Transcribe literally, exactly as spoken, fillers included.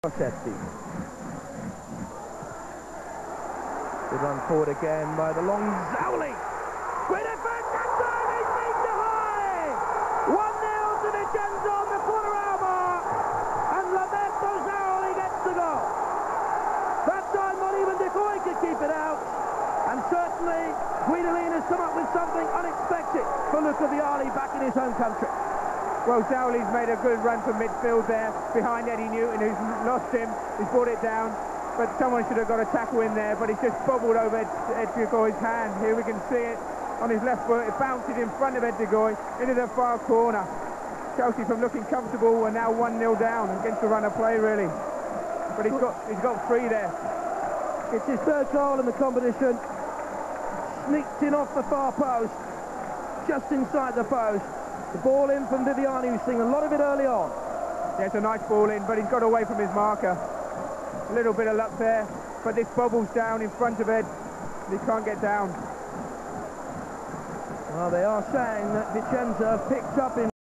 Rossetti. Good run forward again by the long Zauli. With a fantastic he's made the high. one nil to Vicenza on the quarter hour mark, and Lamberto Zauli gets the goal. That time not even de Goey could keep it out, and certainly Guidolin has come up with something unexpected for Luca Vialli back in his home country. Well, Zauli's made a good run from midfield there, behind Eddie Newton, who's lost him. He's brought it down, but someone should have got a tackle in there, but it's just bobbled over Ed de Goey's hand. Here we can see it on his left foot. It bounces in front of Ed de Goey into the far corner. Chelsea, from looking comfortable, are now one nil down against the run of play, really. But he's got, he's got three there. It's his third goal in the competition. Sneaked in off the far post, just inside the post. The ball in from Viviani, who's seen a lot of it early on. Yeah, it's a nice ball in, but he's got away from his marker. A little bit of luck there, but this bobbles down in front of Ed. He can't get down. Well, they are saying that Vicenza picked up in